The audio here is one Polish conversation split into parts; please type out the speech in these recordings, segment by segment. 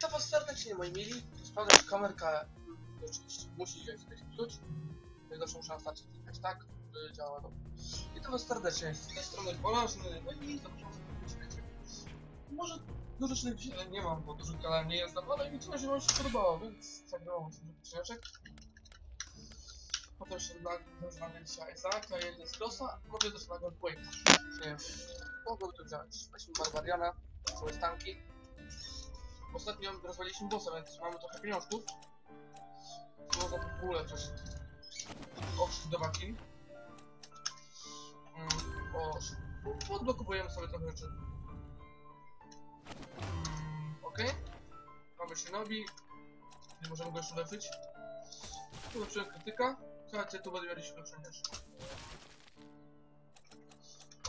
Witam was serdecznie, moi mili. Sprawdzam kamerkę. Oczywiście musi się wpluć. Zawsze muszę otwarczyć tak? Działa dobrze. Witam was serdecznie. Z tej strony Polanczny, moi mili, zapraszam w świecie. Może dużo śledziny nie mam, bo dużo kanał nie jest naprawdę i liczyłem, że wam się podobało, więc zagrałem się do książek. Potem się nagrałem dzisiaj Isaaca, jeden z Rosa, mogę też nagrać Quake'a. Nie wiem, mogę to działać. Weźmy Barbariana, swoje stanki. Ostatnio rozwaliliśmy bossa, więc mamy trochę pieniążków. Można w ogóle coś do makin. Odblokowujemy sobie trochę rzeczy. Okej. Mamy Shinobi. Możemy go jeszcze leczyć. Tu lepszyłem krytyka. Słuchajcie, tu będę mieli się lepszy niż.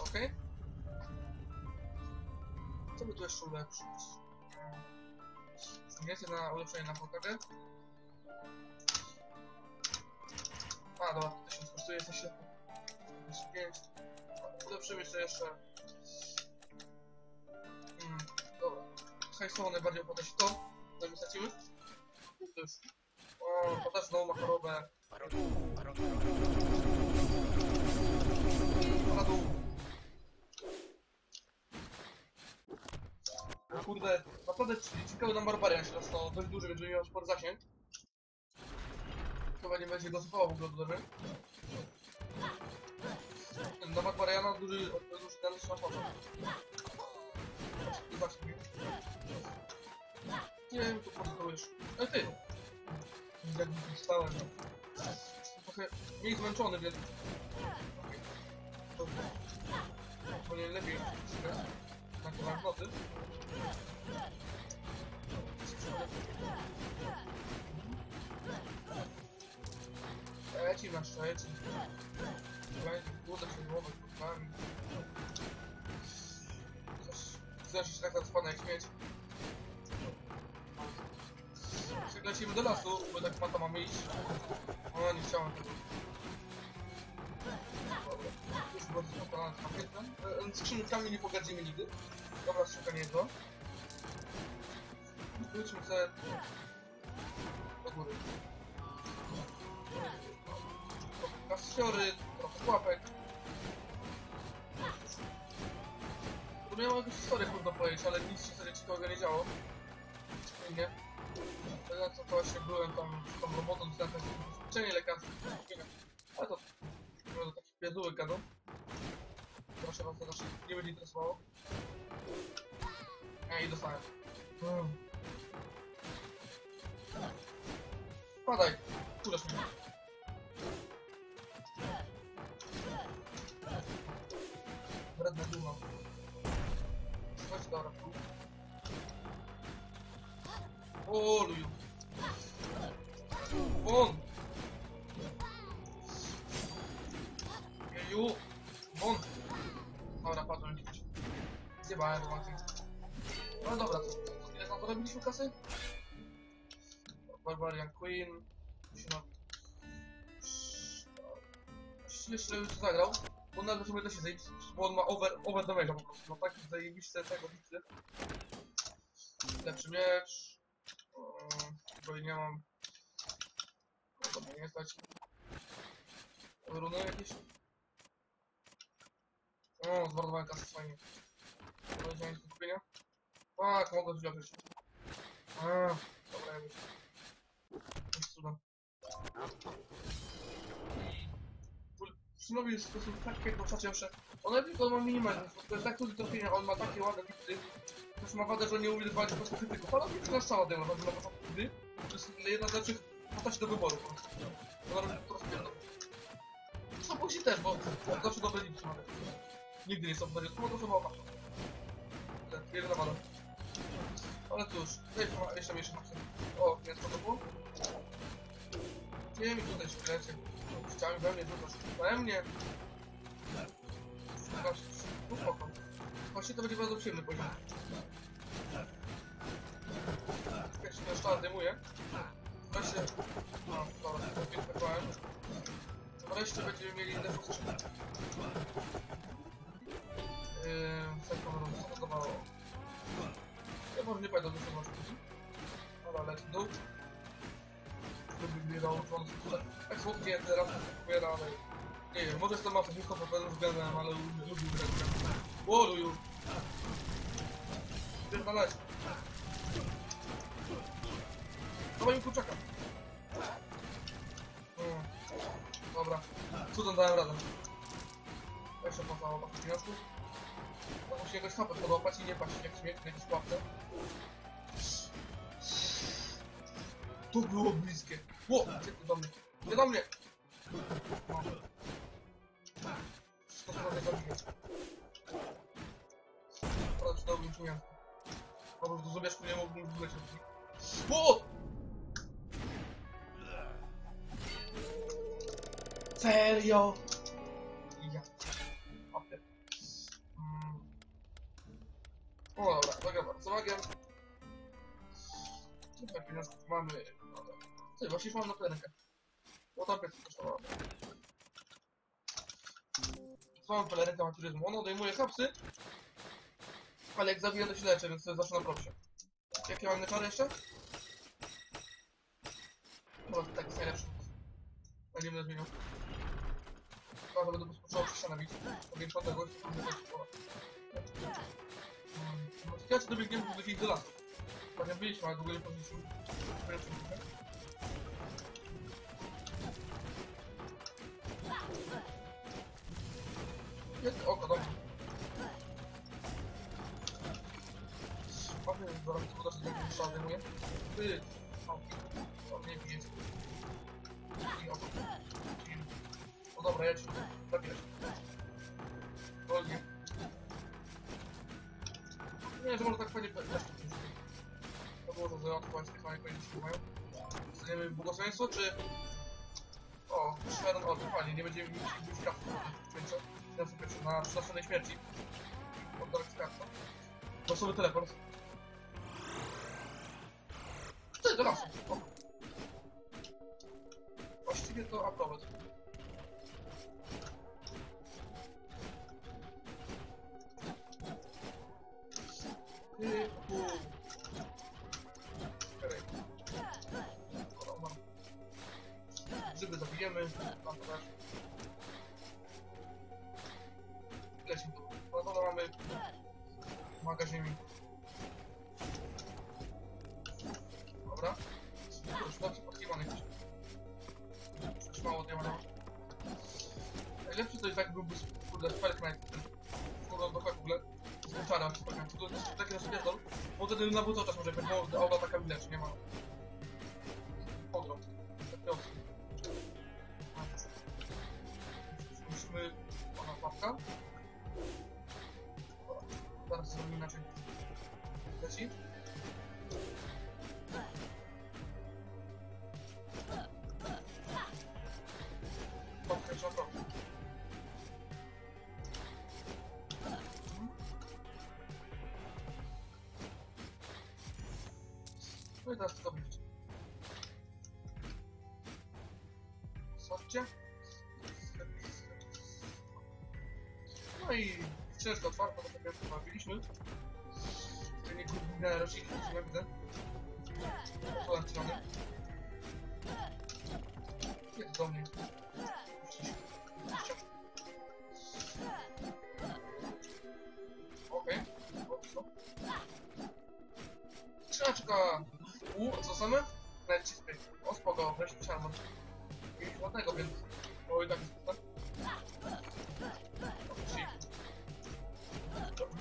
Okej. Co by tu jeszcze ulepszyć? Zmieniacie na ulepszenie na pokagę. A, dobra, 1000 kosztuje, jesteś lepiej. 25. Ulepszymy to jeszcze. Dobra. Hajsowo najbardziej opłaca się to. To już stracimy. To już. O, to też znowu ma chorobę. Na dół. Kurde, naprawdę ciekawy nam Barbarian się dostał, dość duży, więc będzie miał sport zasięg. Chyba nie będzie dosypała w ogóle do dobrze. Na Barbariana duży odpowiedź na naszą formę. Nie wiem, tu po prostu już. Ale ty! Jak stałem. Trochę mniej zmęczony, więc... To nie lepiej. Tak, to mam noty. Leci na szczęście. Uda się głowy kurwami. Znaczy się tak odpada jak śmieć. Lecimy do lasu, bo tak mata mamy iść. O, nie chciałem tego. Już bardzo zapalane z pakietem. Skrzynkami nie pogadzimy nigdy. Dobra, skrzynka nie jest to. Wróćmy sobie do góry. Trochę kasiory, trochę łapek. Tu miałem jakąś historię trudno powiedzieć, ale nic się wtedy ciekawego nie działo. Nie. Ja to właśnie byłem tam z tą robotą, to jakieś leczenie lekarskie. Ale to... do takich pierdółek gadą. Proszę was, to znaczy nie będzie interesowało. I dostałem. Padaj! Kurzasz mnie. Bredna duma. Chodź do rapu. O, luju. Won! Jeju! Won! Dobra, padłem. Zjebałem, Maciej. No dobra, to ile tam porobiliśmy kasy? Barbarian Queen. Musimy... Właściwie jeszcze już zagrał. Bo nagle sobie da się zajebić, bo on ma over damage'a po prostu. No tak, zajebiście tego bitwy. Lepszy miecz. Bo nie mam... No to nie stać. Runy jakieś? O, zmarnowałem kasę, fajnie. Powiedziałem do kupienia. Tak, mogę zdziałać. Dobra, ja myślę. Jest cuda. Synowi jest w sposób tak jak w czacie, że on lepiej to ma minimalnie, to jest tak trudny tropienia, on ma takie ładne bity. Też ma wadę, że nie umie dbać po prostu krytyków, ale nie na sama demo, na początku gry. To jest jedna z lepszych postaci do wyboru po prostu. Ona robi po prostu jedno. Co później też, bo zawsze dobre liczby mamy. Nigdy nie są w drodze, to chyba opatrzą. Jedna wada. Ale cóż, jeszcze mniejszy maksym. O, więc co to było? Nie mi tutaj się kręcie. Chciałem we mnie dużo szukać. We mnie! Właśnie to będzie bardzo przyjemny poziom. Jak się jeszcze zdejmuje. Właśnie... No, dobra, to piękowałem. Wreszcie będziemy mieli inne funkcje. Co to dawało? Ja może nie pamiętam, co to masz. Chłopie teraz kupuję dalej. Nie wiem, może to ma wszystko pod pewnym względem, ale lubił grać. Łoruju! Idę znaleźć. Dobra, mi kurczaka. Dobra, cudem dałem radę. Jeszcze poznało na pieniążku. To musi jakoś sam podłapać i nie paść jak śmiech, jakiś łapce. To było bliskie. Ło! Ciekło do mnie. Nie do mnie! Wszystko prawie zabiję. Dobra, czy dałbym pieniążku. Dobra, do zobaczku nie mógłbym wylecieć. Ło! Serio? Ja. Okay. No dobra, uwaga bardzo, uwaga. Tutaj pieniążków mamy... No tak. Ty, właściwie mam na plenkę. Bo tam pieniądze kosztowało. Mam pelerykę maturyzmu. Ono odejmuje kapsy. Ale jak zabiję, to się leczę, więc to jest zawsze na propsie. Jakie mam czary jeszcze? No tak, jest najlepszy. Ale nie będę zmieniał. Chyba będę począł przyszła na większą tego, jeśli będę tak sporo. Ja się dobiegniemy do jakiejś do lasu. Właśnie byliśmy, ale w ogóle nie powinniśmy. Jest oko, dobrze. Papier jest do lasu, bo to się tak wyszła zajmuje. Ty! O, nie bije. I oko. No dobra, ja ci zabierz. Wolnie. Nie, że może tak fajnie też to przyjdzie. To było, że odpłać tych fajnie pojęcie mają. Zdajemy błogosławieństwo, czy... O, szmeron, o, fajnie, nie będziemy mieć jakiegoś kartu. Teraz sobie pierwszy na przynoszonej śmierci. Poddarek z kartą. Losowy teleport. Ty, do lasu! O. Właściwie to aprobat. Grzyby zabijemy, mam to raczej. Ile się tu? No to mamy maga ziemi. Dobra. Już dobrze podkiwany gdzieś. Przecież mało diamana. Najlepszy to jest tak byłby kurde Spell Knight. Kurde do ogóle. Zbuczana, spokojnie. To jest taki rozpierdol. Bo wtedy na buto czas może będzie oba taka widać, nie ma. Podrąb. Musimy... Ona papka. Teraz zrobimy inaczej. Leci. Papka jest na papkę. No i teraz to będzie. Słodźcie. No i ciężko otwarto, bo tak jak mówiliśmy. Tutaj nie kupimy rośliny, co ja widzę. Polanczony. Jest do mnie. Okej. Trzynaczka! U, co same? Nacispy. O, spoko, wreszcie czarno. Jakiegoś ładnego, więc... O, i tak jest, tak?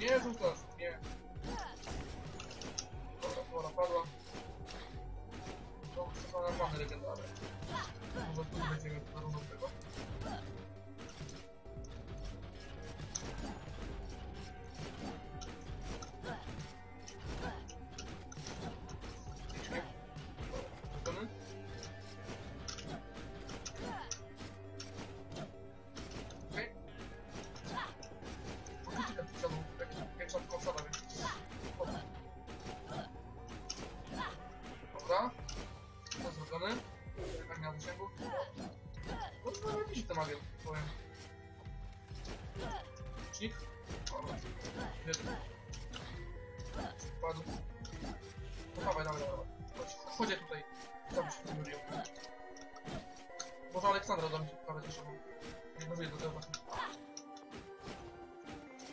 Nie rzucasz, nie. Dobra, chmura padła. To już są normalne legendarne. Może tu będziemy zarówno tego. Chodź tutaj, tam się w tym Aleksandra do mnie prawie też obok. Nie może jej do tego.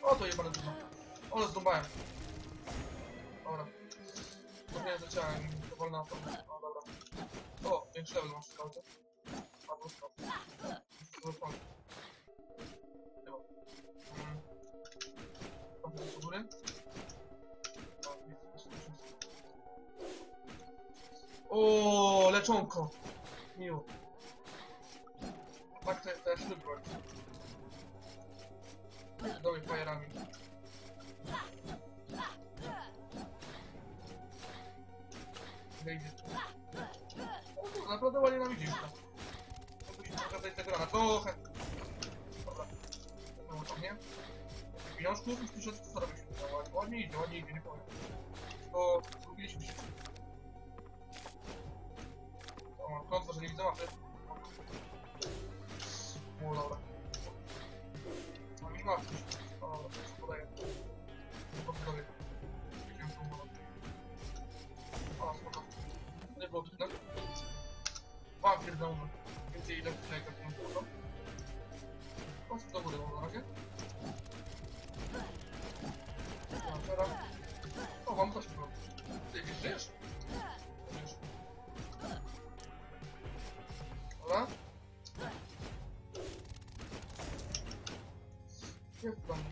O, to jebane dużo. Ole, zdobałem. Dobra. Zapomniałem, że chciałem. To wolna osoba. O, dobra. O, większy level masz w auto. A, wózko. Chyba. Tam jest u góry. O, leczonko. Miło. Tak, to jest lub broń. Dobry fajerami. Wejdzie. O, naprawdę ładnie nam idzie. Musimy pokazać tego rana. Trochę. Dobra. No, to nie. Pieniążków i słyszę, co robić. No, ładnie idzie, nie powiem. To zgubiliśmy się. O, mam klątwo, że nie widzę mapy. O, dobra. Mam ich mapy. O, dobra, to się podaje. Podstawię. Widziałem tą mapę. O, spoko. Nie było trudno. Mam pierdolę. Więcej elektrycznej, jak mam płotą. O, co do góry mam na razie. Mam teraz. O, mam coś tu. Ty gdzieś żyjesz? Dobra. Jest tam.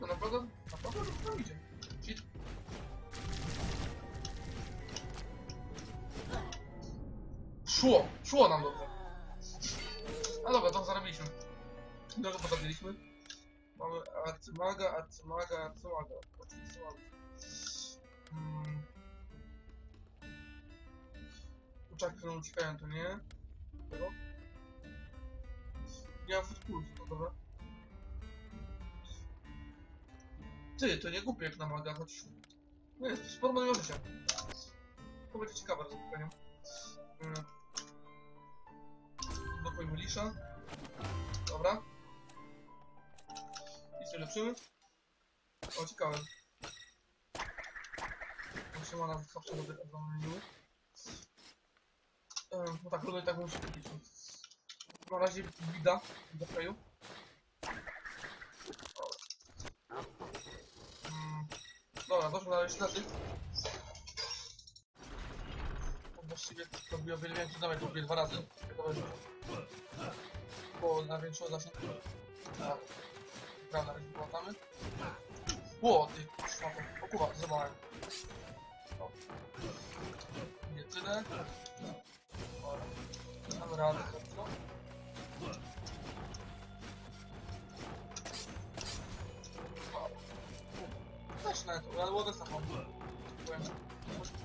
No naprawdę to idzie. Cheat. Szło! Szło nam dobrze. A dobra, to zarobiliśmy. Dobrze podabiliśmy. Mamy arcymaga. Uczaki, które uciekają, to nie? Tego? Nie mam wódku, to dobra. Ty, to nie głupie jak na maga, choć... No jest, sporo mojego życia. To będzie ciekawe, z uciekaniu. Dokojmy lisza. Dobra. I sobie lepszymy. O, ciekawe. Musimy na zawsze do tego menu. No tak, ludzie tak musi kupić. Na razie bida do feju. Dobra, doszło na ślady. Właściwie to by o wiele więcej, nawet drugie dwa razy. Bo na większą zasięg. Prawda, jak wyglądamy. Ło, ty, szmatę. O kurwa, zrobiłem. Nie tyle. Mam radę, co? Też nawet, ale łodę sam mam.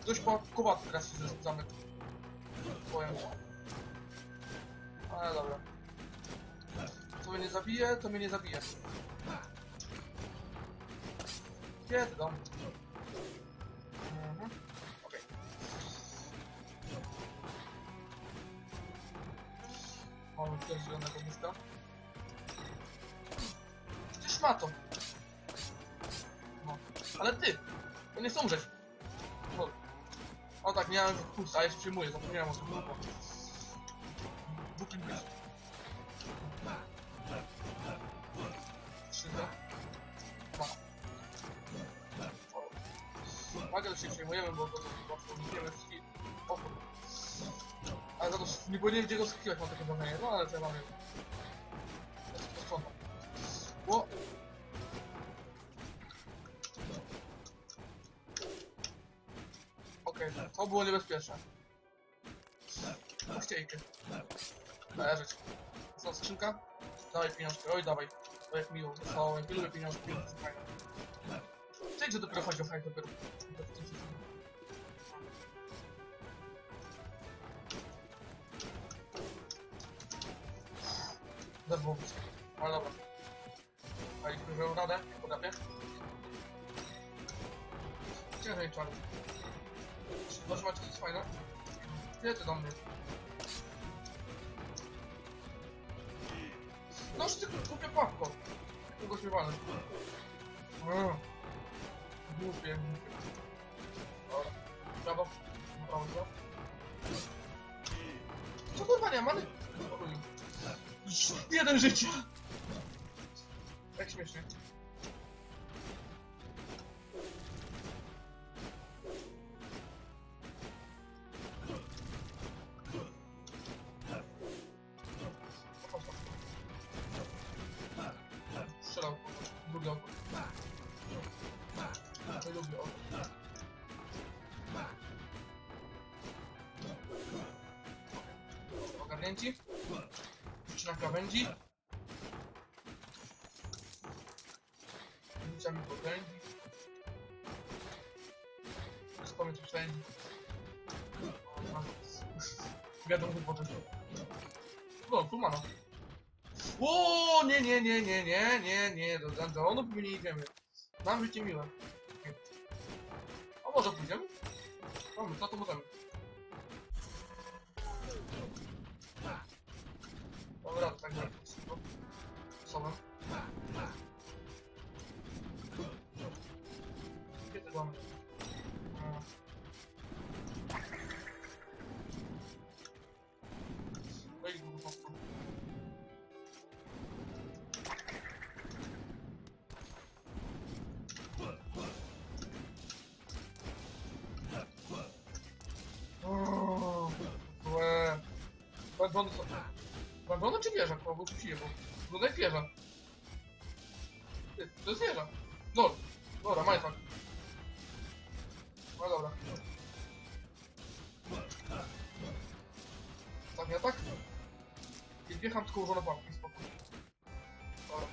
Dość kubat teraz się zamyka. Powiem. Ale dobra. Co mnie nie zabije, to mnie nie zabije. Kiedy dom? Mamy też zielonego miska. Ty szmato! No. Ale ty! To nie chcę umrzeć! No. O tak, miałem pusta, a jeszcze przyjmuję, zapomniałem o tym. Bukim być. Trzy, dwa. Magę się przejmujemy, bo to wiemy wszystkich. Ale za to nie powinien gdzie go skiwać, mam takie wrażenie, no ale co ja mam jeszcze. Jest to sprzątam. Ło! Okej, to było niebezpieczne. Pościejkę. Leżeć. Co, skrzynka? Dawaj pieniążki, oj dawaj. To jak miło, to jak lubię pieniążki, to jest fajne. Czyli co dopiero chodzi o fajne dopiero. Zerwał blisko, ale dobra. Daliśmy ją radę, jak podapię. Ciężej czarny. Może macie coś fajne? Gdzie ty do mnie? Noż ty kupię papko! Kogoś mi walę. Głupie. Dobra, trzeba 1 życia! Tak śmiesznie. Strzelał. Drugi oko. To lubię oko. Ogarnięci? Rzuć na krawędzi. Rzucamy po kręgi. Wspomnieć w kręgi. Wiadomo, po prostu. No, tu ma. O, nie, do Dungeonu my nie idziemy. Nam życie miłe. A może pójdziemy? Mamy, co to możemy? Dobra, tak dalej. Sobem. Kiedy mamy? Wejdź go po prostu. Bębony są... Bębony czy wieża? Bo wróciłem, bo... Tutaj wieża. Ty, to jest wieża. No, dobra, majfak. No dobra. Tak, nie tak? I wjecham tylko użone papki, spokojnie. Dobra,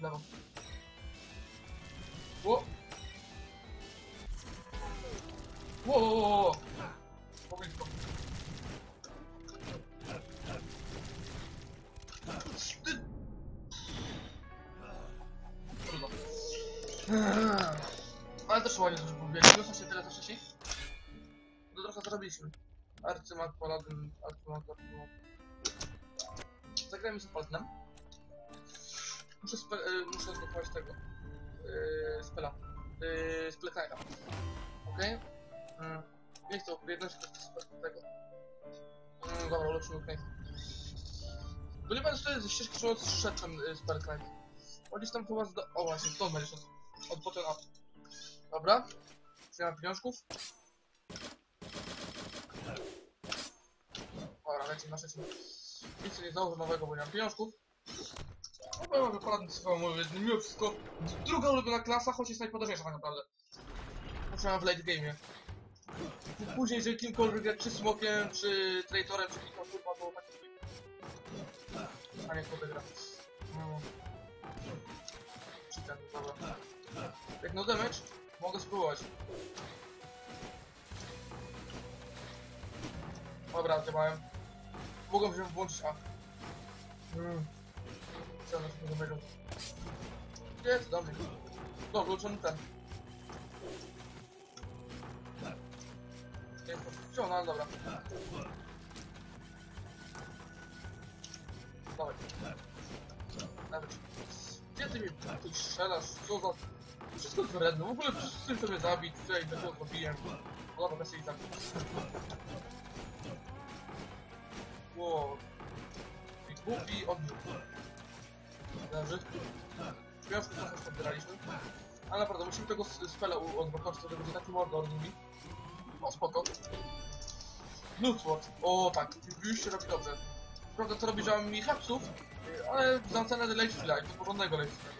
lewo. Ło! Ło! Powiedz spokojnie. Trudno. Ale też ładnie dużo powiedzieć. Wiosna się teraz wcześniej. To trochę zrobiliśmy. Arcymat, Paladyn, Arcymat. Zagrajmy z Paladynem. Muszę zdobywać tego. Spela. Spleknajda. Okej? Nie chcę objednać tego. Dobra, ulepszymy Knajda. Bo nie wiem, co to jest ścieżka szedłem z Perkline. On gdzieś tam chyba zda... O właśnie, to będzie od potem up. Dobra. Przyjmę pieniążków. Dobra, lecimy na szczęście. Nic nie znowu nowego, bo nie mam pieniążków. No bo ja mogę poradzić swoją mówię, mimo wszystko. Druga ulubiona klasa, choć jest najpodobniejsza tak naprawdę. Potrzebam w late game'ie. Później, jeżeli kimkolwiek jak czy smokiem, czy traitorem, czy kimkolwiek, to taki... A niech podegra. No. Cheater, dobra. Jak no damage, mogę spróbować. Dobra, działałem. Mogę wziąć włączyć A. Co nas nie dobrego. Jest, dobrze. No, włączony ten. Jest, wziął, no dobra. Dawaj. Nawet. Gdzie ty mi ty strzelasz? Co za... Wszystko jest wredne. W ogóle wszyscy chcę mnie zabić. Tutaj do tego zabiję. No dobra, się i tak. Ło. I głupi odbiór. Dobrze. Śmiałki trochę już podbieraliśmy. Ale naprawdę, musimy tego spela odblokować, to będzie taki mordo od nimi. O, spoko. Nutwort. O, tak. Już się robi dobrze. Prawda, co robi, że mam mi hapsów, ale za cenę lifesteala, i to porządnego lifesteala.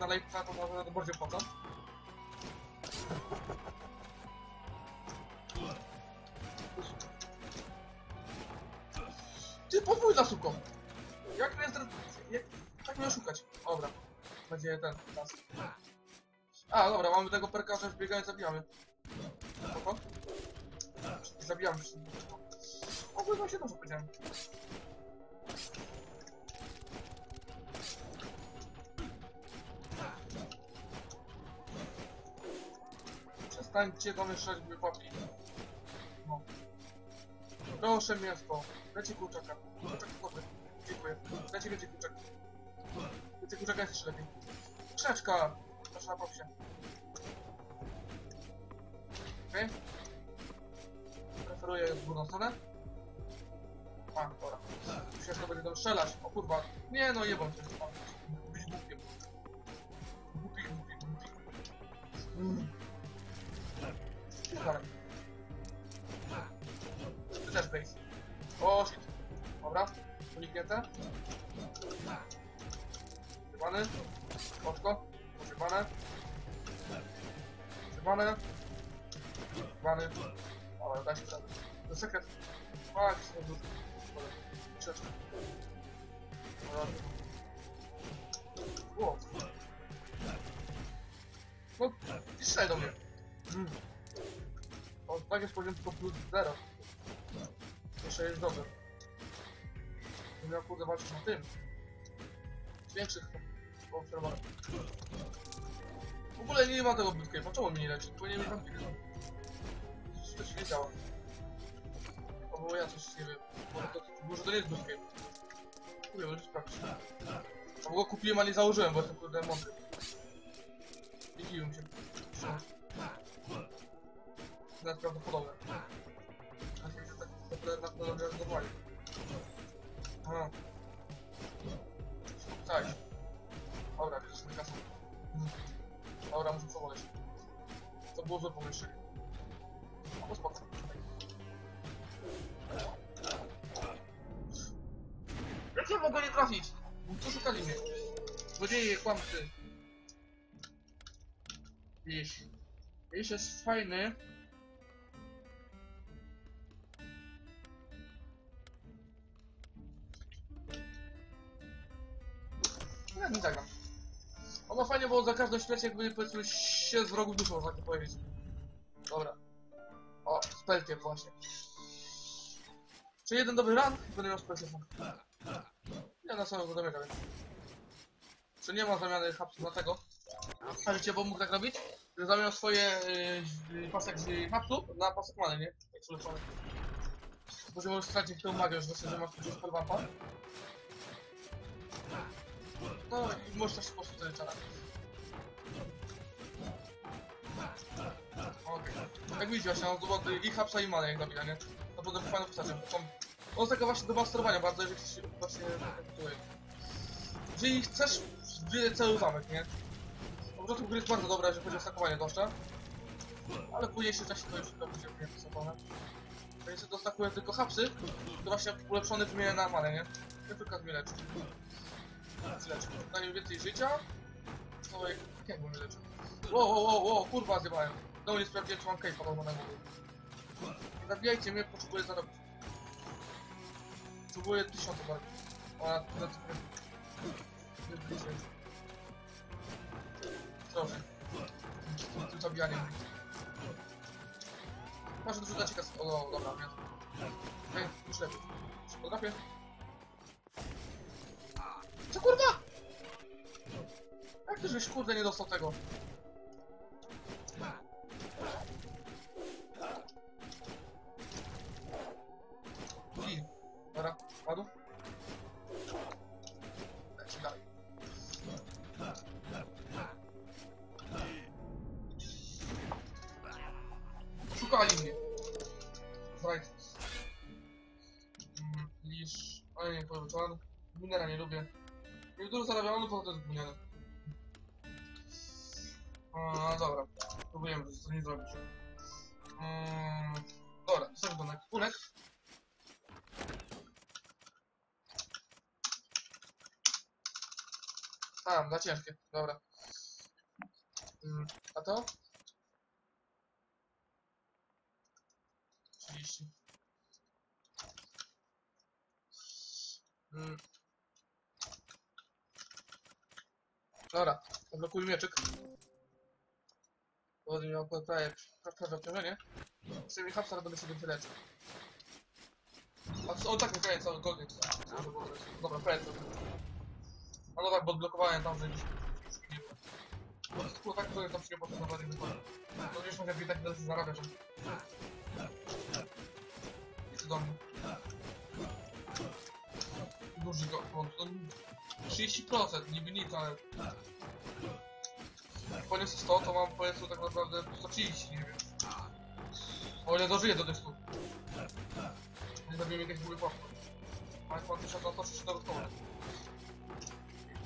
Na lifesteala to naprawdę bardziej opłaca. Ty, podwój za suką! Jak to jest... Jak... Tak mnie oszukać. Dobra. Będzie ten... Las. A, dobra, mamy tego perka, że wbiegając zabijamy. Spoko. Zabijamy wszystko. O, chyba się dobrze powiedziałem. Przestańcie domieszać papki. No. Proszę mięsko. Lecie kurczaka. Kurczak dobry. Dziękuję. Lecie kurczak. Lecie kurczaka jest jeszcze lepiej. Krzaczka! Proszę na popsie. Okej. Okay. Preferuję górną stronę. Pankor. Myślę, że to będzie tam strzelać. O kurwa. Nie no, jebam coś. Ty też base. O shit. Dobra. Uniknięte. Używany. Oczko. Używane. Używane. Używane. O, daj się prawie. To sekret. Fak, są dużo. Trzeczka. O. No, i strzelaj do mnie. O, tak jest poziom tylko plus 0. Jeszcze jest dobrze. Nie miał kurde walczyć na tym. Z większych obserwacji. W ogóle nie ma tego bootcampa. Czemu mnie nie leci? Bo nie wiem, tam pięknie. Coś się nie działo. O, bo ja coś nie wiem. Może to nie jest bootcamp. Kurde, może sprawdzić. A go kupiłem, a nie założyłem, bo to kurde mądry. Nie dziwiłem się. Nawet prawdopodobne. Na to wyjazdowali. Aha. Cześć. Dobra, wiesz, na kasę. Dobra, muszę przewoleć. To było złe pomieszczenie. Albo spoko. Jak ja mogę nie trafić? Co szukali mnie? Złodzieje, kłamcy. Wiesz, jest fajny. Ja nie zagram. Ono fajnie było za każdą śmierć, jakby powiedzmy się z wrogów duszą, można tak powiedzieć. Dobra. O, z pelkiem właśnie. Czy jeden dobry run, będę miał z pelkiem. Ja na samym zadamię tak. Czy nie ma zamiany hapsów na tego? A wiecie, bo mógł tak robić? Że zamieniał swoje pasek z hapsów na pasek many, nie? Tak suleczony. Może możesz stracić tę magię, już dosyć, że masz gdzieś pod wapa. No i możesz też sposób zaliczać. Okej. Jak widzisz właśnie, on do i hapsa i mana jak nabija, nie? Naprawdę fajną postacią. On jest taka właśnie do masterowania bardzo, jeżeli się właśnie traktuje. Jeżeli chcesz wiedzieć cały zamek, nie? Na początku gry jest bardzo dobra, jeżeli chodzi o stakowanie zwłaszcza. Ale w późniejszym czasie to już dobrze się wystakowane. Jeżeli sobie dostakuję tylko hapsy, to właśnie ulepszony wymienia na manę, nie? Ja tylko z mnie leczy. Daję więcej życia. No jak bym leczył? Wow, kurwa zjebałem. No nie sprawdziłem, czy mam case'a na głowie. Nie zabijajcie mnie, potrzebuję zarobić. Potrzebuję 1000 bardziej. A na co jest? Trochę. Z tym zabijaniem. Może dużo dać kasę. O, dobra, nie. Okej, już lepiej. Potrafię. Co kurwa? Jak ty żeś kurde nie dostał tego? I... Dobra, padł? Leci dalej. Szukali mnie. Zrajtus. Lisz... A nie, powiem, Minera nie lubię. Nie dużo zarabiam, no to też gówniane. Dobra, próbujemy, że to nie zrobić. Dobra, sobie do nakupunek. A, za ciężkie, dobra. A to? 30. Dobra, zablokuj mieczyk. Bo miał prawie obciążenie. Chcę mi hapsa, będę sobie wyleczył. A on tak mi kraje cały godnik. Dobra, prawie co. A no tak, bo odblokowałem tam, że nie było. Bo tak, to tam się nie potem naprawdę nie wypadło. No wiesz, mogę tak teraz zarabiać. I co do mnie. Duży go, bo to 30% niby nic, ale... Poniosę 100, to mam poniosę tak naprawdę 130, nie wiem. O ile dożyję do tych 100. Nie zabiję mi jakieś długie płatki. Państwo też od otoczyć do ruchu.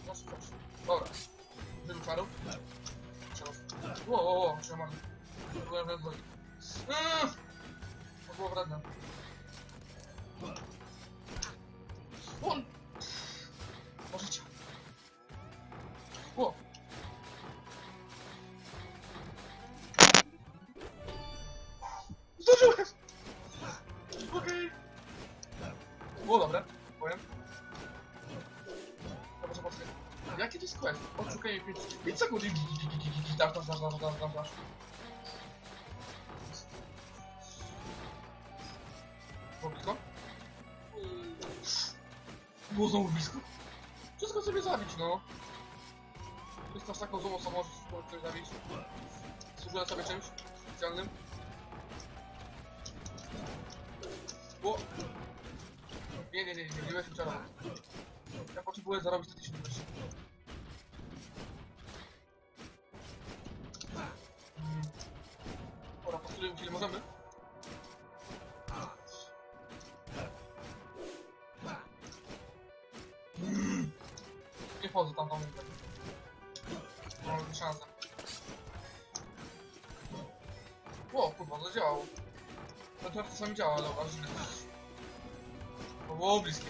No spokojnie. Dobra. Był faru? Ło, czy mam... Byłem na dwoi. To było wredne. On! Możecie. Ło! Zdążyłem! Okej! Było dobre, powiem. Dobra, zobaczcie. Jakie to jest quest? Odszukaj 5 sekund. Dasz. Było blisko? Było znowu blisko. Wszystko sobie zabić, no. Jest to z taką złą osobą, że coś zabić. Służyłem sobie czymś specjalnym. Bo... Nie byłeś wczoraj. Ja potrzebuję zarobić 1000 groszy. Dobra, postulujemy, ile możemy. Nie wchodzę tam, Mam szansę. O, kurwa, to działało. No to czasami działa, ale aż źle. To było bliskie.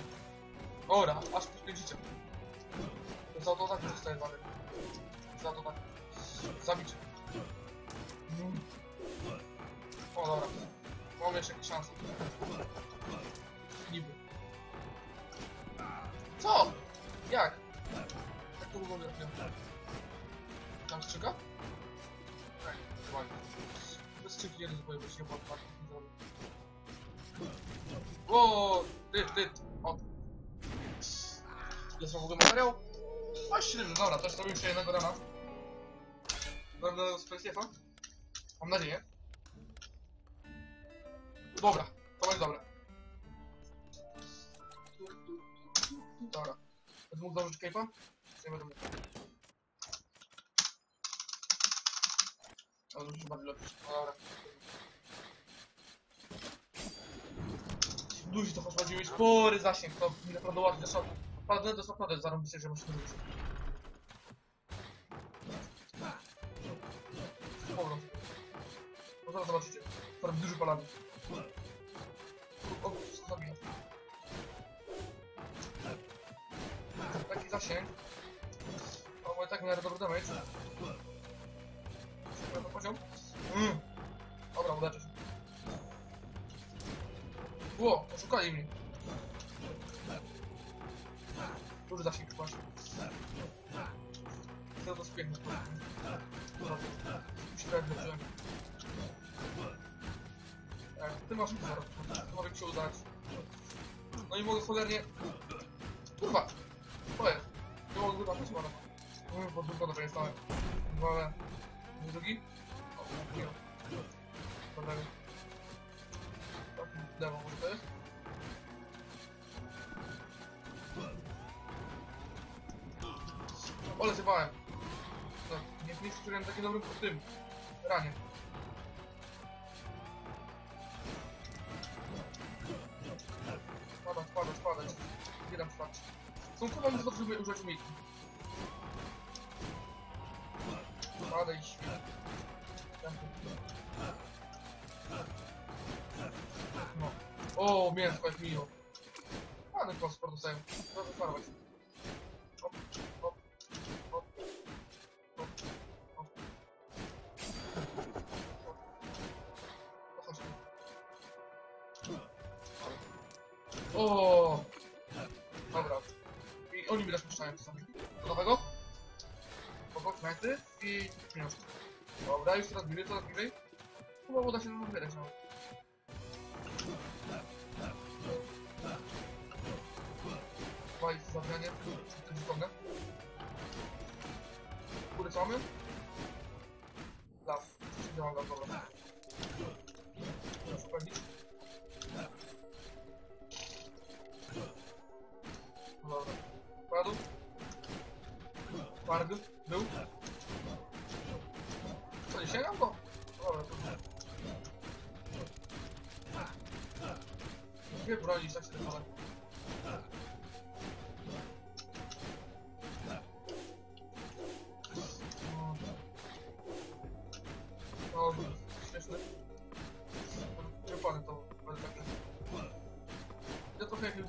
Dobra, aż poświęcicie. Za to tak zostaje dalej. Za to tak. Zabicie. O, dobra. Mam jeszcze jakieś szanse. Niby. Co? Jak? Tak to wygląda. Tam strzyga? Ej, chyba nie. Bez strzygi nie rozwoju, bo się chyba nie zrobił. Łooo! Ty! O! Jest w ogóle materiał? Właściwie, dobra, też zrobił się jednego rana. Będę z PSF-a. Mam nadzieję. Dobra, to będzie dobre. Dobra. Będę mógł założyć cape'a? Nie będę mógł. Ale już bardziej lepiej. Dobra. Duży to chodziły, spory zasięg, to naprawdę ładnie doszło. Naprawdę doszło, naprawdę zarobi się, że muszę to robić. Powrót. No zaraz zobaczycie. Prawie duży paladin. O, co zabija. Taki zasięg. O, bo i tak miałem dobry damage. Przekładam poziom. Dobra, udacie się. Ło, oszukali mnie. Duży zasięg, właśnie. Chcę to spięknąć. Musi grać dobrze. Tak, ty masz mi to zarobić. To może mi się udać. No i mogę cholernie... Kurwa! To jest. Nie mogę chyba coś ładać. Mówię, bo tylko dobrze jest tam. Wolę. Drugi? O, nie. Dobra. Lewo może to jest? Ole zjebałem! Nie strzeliłem takim dobrym po tym ranie. Spadać. Nie dam spadać. Są chyba już dobrze użyć umiejętności. Spadaj, świetnie. No. O, mięsko jak miło. Ładny kos produceją. Dobrze farwać. Hop. O, dobra. I oni mi też puszczają czasami. Gotowego? Pokok, mety i pieniążki. Dobra, już teraz bili, coraz bliżej. Chyba uda się nam wybierać. Zabranie, tym wyciągnę. Góry co mamy? Law. Nie mam law, dobra. Muszę upewnić. Dobra. Padł. Parg. Był. Co, nie sięgam to? Dobra, to nie bronić, tak się tak. śmieszne. Nie palę to, ale tak jest. Ja trochę jak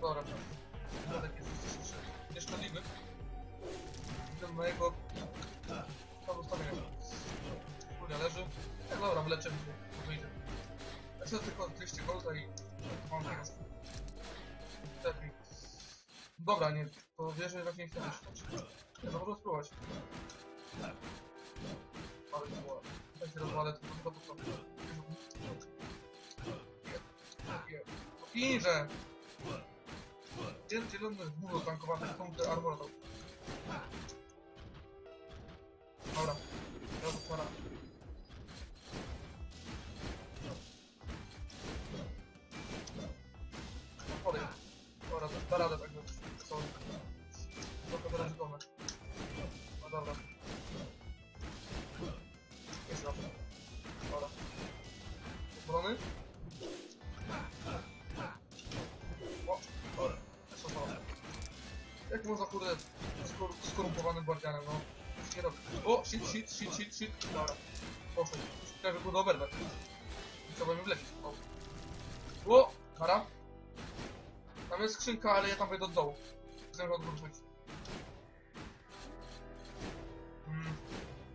Dobra, tak jest. Nie szkodzimy. Idę na jego... Tam ustawiam. Kulia leży. Tak, dobra, wleczymy się. Wyjdzie. Ja sobie tylko 200 golda i... Mam teraz. Lepiej. Dobra, nie. To wierzę, że właśnie nie chcemy szkodzić. Ja to można spróbować. Ale to było. Tak się rozwalę, to podstawię. Iże! Zielony góro tankowany, punkty armora. Dobra, teraz otwara. Podaj. Dobra, da radę tak być. Tylko teraz domy. No dobra. Jest radę. Dobra. Obrony? Jak można kurde skorumpowanym guardianem, no. Nie robię. O, shit. Dobra. Poszło. Chciałem, żeby go oberwać. Trzeba mi wlecieć. O, kara. Tam jest skrzynka, ale ja tam wejdę od dołu. Chcę go odwrócić.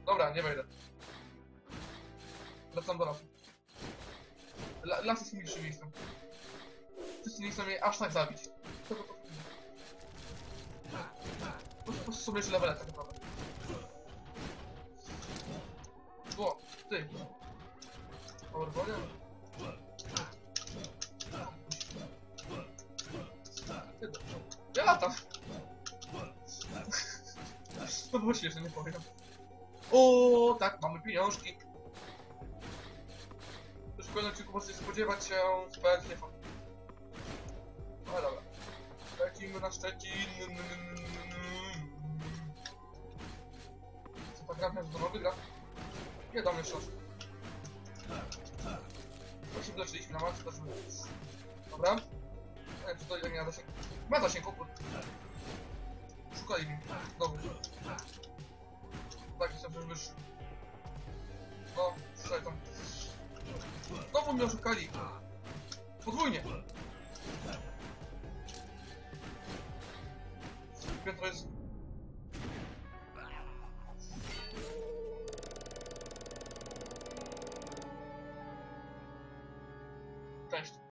Dobra, nie wejdę. Wracam do lasu. Las jest milszym miejscem. Wszyscy nie chcą mnie aż tak zabić. Po prostu sobie jeszcze levele tak naprawdę. O, ty. Powerbolia? Ja latam. To było śmieszne, nie powiem. O, tak, mamy pieniążki. Już w kolejnym odcinku możecie spodziewać się Speltniefa. No dobra. Lecimy na Szczecin. Co tak naprawdę to wygra? Nie damy szosu. Właśnie wleczyliśmy na macie, zobaczmy. Dobra. Nie wiem, czy to ile nie ma zasięgu. Ma zasięg, opór. Szukali mi. Znowu. Tak, jestem już wyższy. No, szukaj tam. Znowu mnie oszukali. Podwójnie. Piętro jest